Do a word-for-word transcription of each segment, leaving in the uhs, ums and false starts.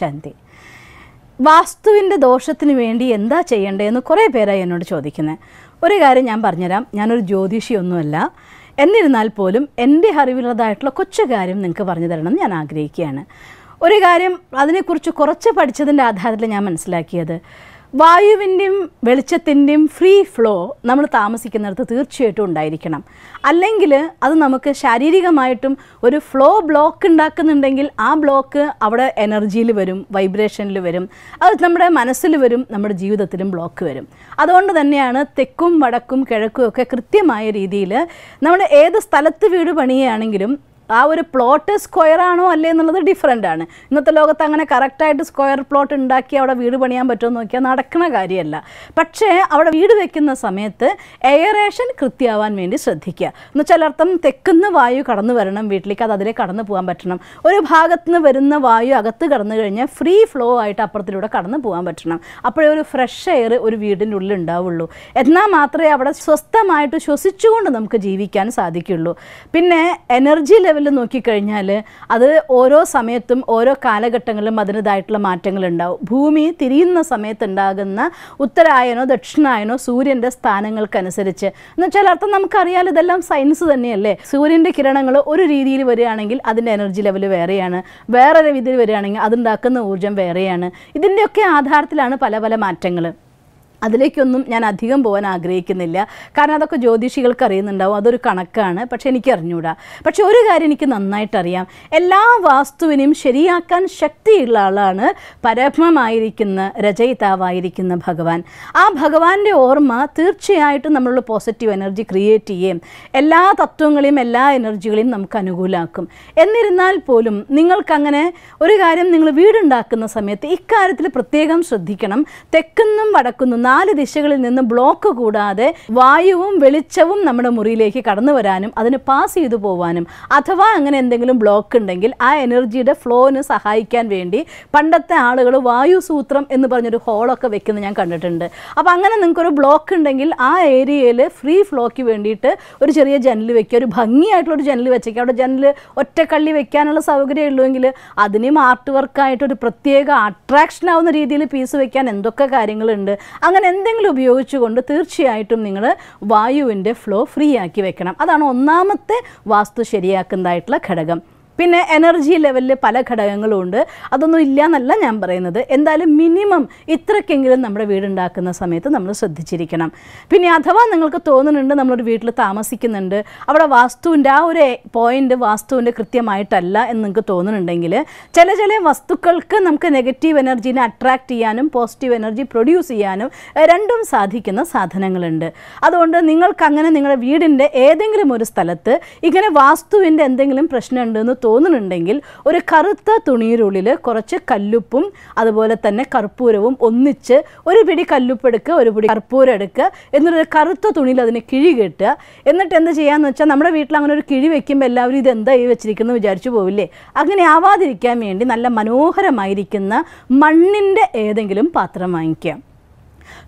Shanti. Vastu in the Doshathin Vendi and the Chayende and the Korepera and Chodikina. Uregari Yambarnera, Yanur Jodishi Nulla, Endirinal Polum, Endi Harivilla Dietla Kuchagarim than Kavarnadan and Agrikiana. Uregarium, Adani Kurchu Korcha Padicha than Adhatlanyamans like other. Vayuvindim, Velchathindim, free flow, Namathamasikan at the Turchetun Diricanum. Alangile, other Namaka Sharirigamitum, or a flow block and Dakan and Dangle, a block, our energy liberum, vibration liberum, as Namada Manasil liberum, Namada the Thirim block verum. Other under the Niana, Tecum, Vadacum, Keraku, Kakritima Ridila, Namada E the Stalatu Pani Anangirum. Our plot is square and different. Not the Logatanga character square plot and Daki out of Vidubania, but no canakana Gariella. But che out of Viduvek in the Samethe, aeration Kritiavan Mendisathikia. No Chalatam, Tekan the Vayu, Karana Veranam, Vitlika, the Karana Puambatanum, or if Hagatna Verena Vayu, Agatha Garnarina, free flow at upper the Karana Puambatanum. Upper fresh air would be in Ulinda Vulu. Etna Matre about a Sostamai to show Situan and Kajivikan Sadikulo. Pinne energy level. Noki Karinale, other Oro Sametum, Oro Kalagatangal, Mother Dietla Martangalanda, Bhumi, Tirina Samet and Dagana, Uttarayano, the Chinaino, Surian the Stanangal Kanaseriche, Nachalatanam Kariala, the Lam Science of the Nele, Surian the Kiranangal, Uri Varianangal, other energy level Variana, wherever with the Varianing, other Dakan Urjam Variana. It didn't okay Adhartilana Palavala Martangal. Adlekunum Yanadhigam Bona Greek in Illa, Kanaka Jodi Shigal Karin and Dawadu Kanakana, Pachenikar Nuda. But Shurigarinikin on Nightariam. Ella was to win him Sheriakan Shakti Lalana, Parapma Mairikina, Rajaita Vairikina Bhagavan. A Bhagavan de Orma, Thirchai to number positive energy create him. Ella Tatungalim, Ella Energilim, Namkanugulakum. Enirinal Polum, Ningal Kangane, Urigarim Ningle Vidan Dakana Samet, Ikaratil Protegam Sudhikanam, Tekanum Vadakunum. The block of Guda, the Vayum, Velichavum, Namada Murileki, Karnavaranum, other pass you the Bovanum. Athavangan and the block and dangle, I energy, the flow in a Sahai can vendi, Pandata Hadago, Vayu Sutram in the Bernard Hall of Kavakan contender. Abangan and Kuru block and dangle, I aerial, free flocky vendita, or Jerry generally vecure, Bangi, I told generally a check out a general, or Tekali Vecanal Savagre Lungil, Adanim artwork, to the Pratega, attraction on the Redil piece of Vecan and Doka Karingaland. Anything Lubiochu on the Thirchi item Ningler, Vayu in the flow free Akiwakanam. Adano Namate was to Sheriakan Dietla Kadagam. Pin energy level Palakadayangalunda, Adano Ilanala number another, and the minimum Itra Kingal number of Vedan Dakana Samet, the number of Sadichirikanam. Pinathavan Nangalkaton and the number of Vitla Tamasikin under our Vastu and Daure point the Vastu and the Kritia Maitala and Nankaton and Dangile. Chalajale Vastu Kalka Namka negative energy attract Yanum, positive energy produce Yanum, a random Sadhikana Sathanangalanda. Other under Ningal Kangan and Ningal Ved in the Ething Remurstalata, you can a Vastu in the ending impression under the Dangle, or a Karata Tuni Rulilla, Korache Kalupum, Adabolatane Karpurum, Onniche, or a pretty Kalupedica, or a pretty Karpuredica, in the Karata Tunilla than a Kirigata, in the Tendajianacha, number of Vitlang or Kirikim, Belavri than the Evachrikan of Jarchuvole. Aganava the Ricamian, Alla Manohara Mairikina, Maninda Edangilum Patra Mankia.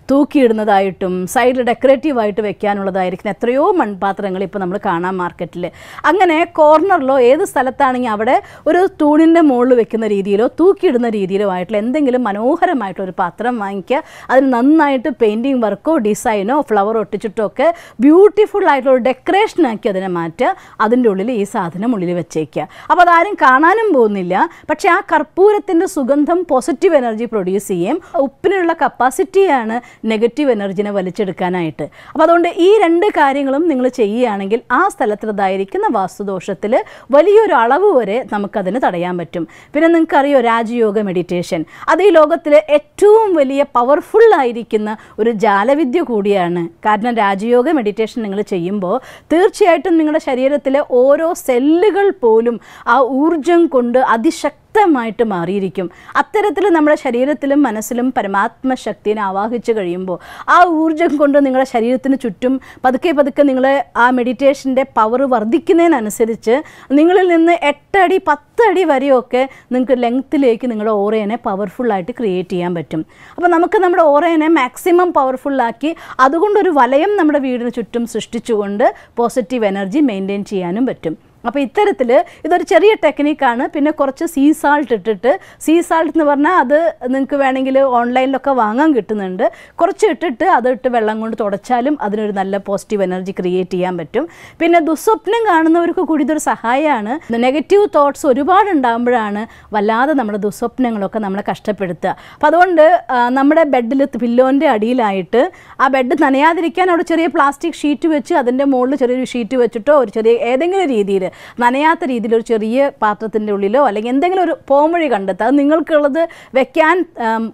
Two kidna item, side decorative item, a canola direct, Netrio, and Patranglipanamacana market. Angane corner low, either Salatani Abade, or a tune in the mold of Vicana Ridilo, two kidna Ridio, white lending a manohara mito patra, manca, and none night painting worko, design, flower or tichutoke, beautiful light or decoration acadanamata, Adan Dudili is Athana Mulivachekia. About iron Kananam Bonilla, but Chakarpurath in the Sugantham positive energy produce him, open capacity and negative energy in a valichid canite. About on the E and the caringulum, Ninglachi anangil, ask the letter direct in the Vastu doshatile, while you are alavore, Namakadana diametum, Pinanan Kari or Rajayoga meditation. Adi logatile, etum will a powerful irikina, or a jala with the Kudiana. Cardinal Rajayoga meditation Ninglachiimbo, Thirchi item Ningla Shariatile, Oro, Celligal polum, our Urjan Kunda, Adishak. Might marry Ricum. Atteratilla number Shariatilum, Manasilum, Paramatma Shakti, Ava Hichagarimbo. Our Urjan Kondangra Shariatin Chutum, Padke Padakanilla, our meditation, the power of Ardikin and Sericha, Ningle in the Ettadi Pathadi Varioke, Ninka length lake in Ningle Ore and a powerful light to create Yambetum. Upon Namaka number Ore and a maximum powerful laki, Adundu Valayam number of Chutum Sustichuunda, positive energy maintained Chianum betum. Now, this is a cherry technique. Pinacorcha sea salt. Sea salt never another than Kuvanangil online Lokavangan Gitananda. Corchit other to Velangun to Chalum, other than the positive energy creatia metum. Pinadu Supnangan Kukudir Sahayana, the negative thoughts, reward and dambrana, Valada Namadu Supnang Loka Namla Castapetta. Padonda Namada bedlith Pilonde Adilite, a bed Nanayadrican or cherry plastic sheet to which other than mold cherry sheet to which or cherry Edingarid. Nanayata Ridil Cheria, Pathathan Lulilo, like in the Pomeri Gandata, Ningle Kurda, Vekan,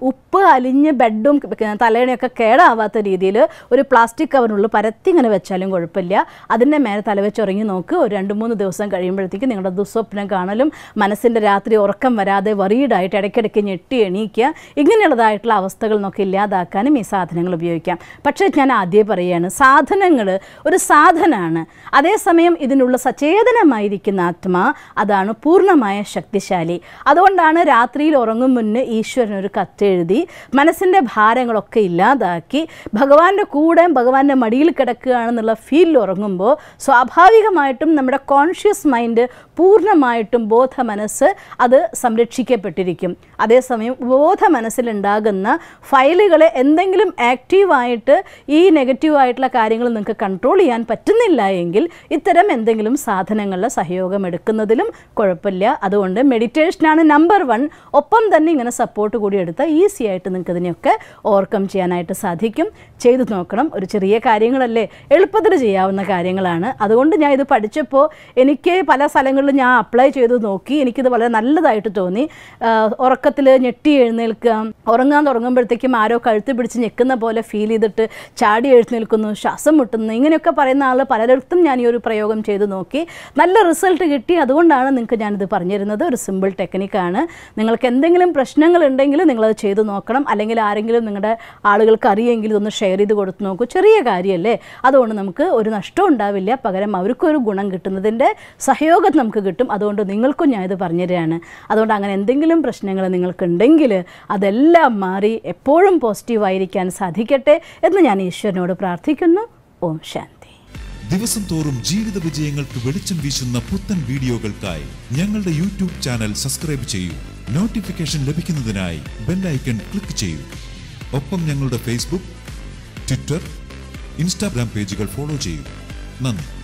Uppa, Alinea, Bedum, Talanaka, Kera, Vata Ridil, or a plastic cover, Parathing and a Vechaling or Pelia, other than Marathalavich or Yanoku, Randamun, the Osankarim, thinking under the Sopnakanalum, Manasindaratri or Kamara, they worried, I take a kineti and Ikia, ignorant that Lavastagal Nokilia, the Academy Sathanangal Buka, Pachakana, De Parian, Sathanangal, or a Sathanana. Are there some Idinula such a Mairikinatma, Adano Purnamaya Shakti Shali. Adondana Rathri Lorangamun, Ishur Katirdi, Manasinda Bharang Rokilla, Daki, Bhagavan Kudam, Bhagavan Madil Kataka and the Lafil Lorangumbo, so Abhavikamaitum, numbered conscious mind, Purnamaitum, both a manasa, other Samde Chike Petiricum. Adesame, both a manasil and Dagana, Filegala, Endanglim active it, E negative itla caringal and control and patinilla angel, Iteram Endanglim Sathan. Sayoga Medicanadilum, Corapilla, other one, meditation and number one, Opam the Ning and a support to Gudiata, easy item than Kadinyoka, or Kamchianita Sadhikim, Chay the Nokram, or Chiria carrying a lay, Elpadraja on the carrying lana, other one deny the Padichapo, Enike Palasalangulana, apply Chay the Noki, Eniki the Valanala Diatoni, or Catalan tear Nilkum, Orangan or number the Kimaro Kalti, but Nikana Bola Fili that Chadi Earth Nilkun, Shasamutan, Ninganaka Paranala, Paratum, Yanuru Prayogam Chay the Noki. நல்ல result കിട്ടി അതുകൊണ്ടാണ് നിങ്ങൾക്ക് ഞാൻ ഇത് പറഞ്ഞു തരുന്നത് ഒരു simple technique ആണ് നിങ്ങൾക്ക് എന്തെങ്കിലും പ്രശ്നങ്ങൾ ഉണ്ടെങ്കിൽ നിങ്ങൾ അത് ചെയ്തു നോക്കണം അല്ലെങ്കിൽ ആരെങ്കിലും നിങ്ങളുടെ ആളുകൾക്ക് അറിയെങ്കിൽ ഒന്ന് ഷെയർ ചെയ്തു കൊടുത്തു നോക്കൂ ചെറിയ കാര്യമല്ലേ അതുകൊണ്ട് നമുക്ക് ഒരു നഷ്ടം ഉണ്ടാവില്ല പകരം അവർക്ക് ഒരു ഗുണം കിട്ടുന്നതിന്റെ സഹയോഗം നമുക്ക് കിട്ടും അതുകൊണ്ട് നിങ്ങൾക്കും ഞാൻ ഇത് പറഞ്ഞു തരാണ് അതുകൊണ്ട് അങ്ങനെ എന്തെങ്കിലും പ്രശ്നങ്ങൾ നിങ്ങൾക്ക് ഉണ്ടെങ്കിൽ അതെല്ലാം മാറി എപ്പോഴും പോസിറ്റീവ് ആയിരിക്കാൻ സാധിക്കട്ടെ എന്ന് ഞാൻ ഈശ്വരനോട് പ്രാർത്ഥിക്കുന്നു ഓം ശാന്തി ദിവസം തോറും ജീവിത വിജയങ്ങൾക്ക് വെളിച്ചം വീശുന്ന പുത്തൻ വീഡിയോകൾക്കായി ഞങ്ങളുടെ യൂട്യൂബ് ചാനൽ സബ്സ്ക്രൈബ് ചെയ്യൂ. നോട്ടിഫിക്കേഷൻ ലഭിക്കുന്നതിനായി ബെൽ ഐക്കൺ ക്ലിക്ക് ചെയ്യൂ. ഒപ്പം ഞങ്ങളുടെ ഫേസ്ബുക്ക്, ട്വിറ്റർ, ഇൻസ്റ്റാഗ്രാം പേജുകൾ ഫോളോ ചെയ്യൂ. നന്ദി.